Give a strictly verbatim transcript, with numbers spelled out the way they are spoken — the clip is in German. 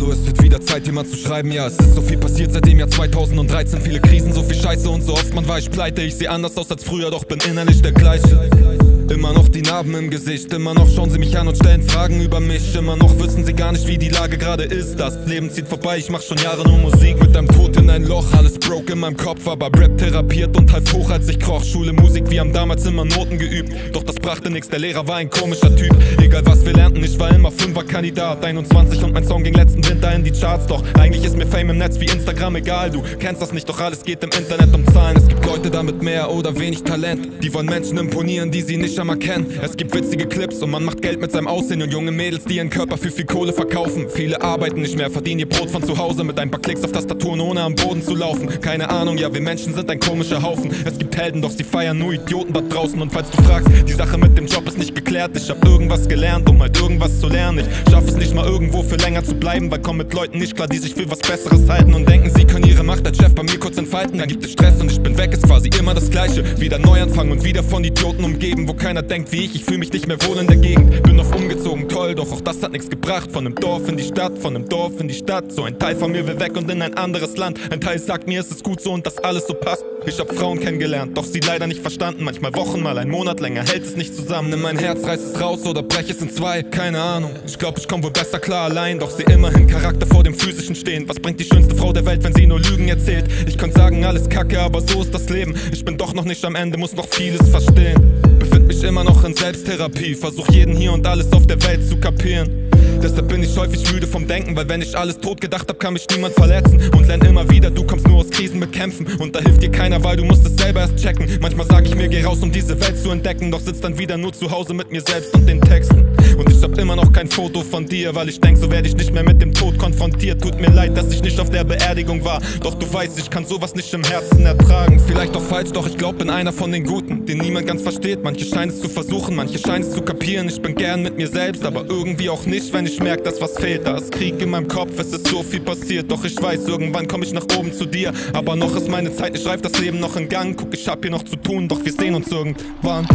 Hallo, es wird wieder Zeit, jemand zu schreiben, ja, es ist so viel passiert seit dem Jahr zweitausenddreizehn. Viele Krisen, so viel Scheiße und so oft man war ich pleite. Ich seh anders aus als früher, doch bin innerlich der gleiche. Immer noch die Narben im Gesicht, immer noch schauen sie mich an und stellen Fragen über mich. Immer noch wissen sie gar nicht, wie die Lage gerade ist. Das Leben zieht vorbei, ich mach schon Jahre nur Musik. Mit einem Tod in ein Loch, alles broke in meinem Kopf. Aber Rap therapiert und half hoch, als ich kroch. Schule, Musik, wir haben damals immer Noten geübt. Doch das brachte nix, der Lehrer war ein komischer Typ. Egal was wir lernten, ich war immer Fünfer-Kandidat einundzwanzig und mein Song ging letzten Winter in die Charts. Doch eigentlich ist mir Fame im Netz wie Instagram egal. Du kennst das nicht, doch alles geht im Internet um Zahlen. Es gibt Leute damit mehr oder wenig Talent. Die wollen Menschen imponieren, die sie nicht kennen. Es gibt witzige Clips und man macht Geld mit seinem Aussehen. Und junge Mädels, die ihren Körper für viel Kohle verkaufen. Viele arbeiten nicht mehr, verdienen ihr Brot von zu Hause. Mit ein paar Klicks auf Tastaturen, ohne am Boden zu laufen. Keine Ahnung, ja, wir Menschen sind ein komischer Haufen. Es gibt Helden, doch sie feiern nur Idioten da draußen. Und falls du fragst, die Sache mit dem Job ist nicht geklärt. Ich hab irgendwas gelernt, um halt irgendwas zu lernen. Ich schaff es nicht mal irgendwo für länger zu bleiben, weil komm mit Leuten nicht klar, die sich für was Besseres halten. Und denken, sie können ihre Macht als Chef bei mir kurz entfalten. Dann gibt es Stress und ich bin weg, ist quasi immer das Gleiche. Wieder Neuanfang und wieder von Idioten umgeben, wo kein Keiner denkt wie ich, ich fühl mich nicht mehr wohl in der Gegend. Bin oft umgezogen, toll, doch auch das hat nichts gebracht. Von einem Dorf in die Stadt, von einem Dorf in die Stadt. So ein Teil von mir will weg und in ein anderes Land. Ein Teil sagt mir, es ist gut so und dass alles so passt. Ich hab Frauen kennengelernt, doch sie leider nicht verstanden. Manchmal Wochen, mal ein Monat länger, hält es nicht zusammen. In mein Herz reißt es raus oder brech es in zwei, keine Ahnung. Ich glaub, ich komm wohl besser klar allein, doch seh immerhin Charakter vor dem Physischen stehen. Was bringt die schönste Frau der Welt, wenn sie nur Lügen erzählt? Ich könnt sagen, alles Kacke, aber so ist das Leben. Ich bin doch noch nicht am Ende, muss noch vieles verstehen. Befind mich immer noch in Selbsttherapie, versuch jeden hier und alles auf der Welt zu kapieren. Deshalb bin ich häufig müde vom Denken, weil wenn ich alles tot gedacht hab, kann mich niemand verletzen. Und lern immer wieder, du kommst nur aus Krisen bekämpfen. Und da hilft dir keiner, weil du musst es selber erst checken. Manchmal sag ich mir, geh raus, um diese Welt zu entdecken. Doch sitz dann wieder nur zu Hause mit mir selbst und den Texten. Und ich hab immer noch kein Foto von dir, weil ich denk, so werd ich nicht mehr mit dem Tod konfrontiert. Tut mir leid, dass ich nicht auf der Beerdigung war. Doch du weißt, ich kann sowas nicht im Herzen ertragen. Vielleicht auch falsch, doch ich glaub, bin einer von den Guten, den niemand ganz versteht. Manche scheinen es zu versuchen, manche scheinen es zu kapieren. Ich bin gern mit mir selbst, aber irgendwie auch nicht, wenn ich merk, dass was fehlt. Da ist Krieg in meinem Kopf, es ist so viel passiert. Doch ich weiß, irgendwann komm ich nach oben zu dir. Aber noch ist meine Zeit, ich reif das Leben noch in Gang. Guck, ich hab hier noch zu tun, doch wir sehen uns irgendwann.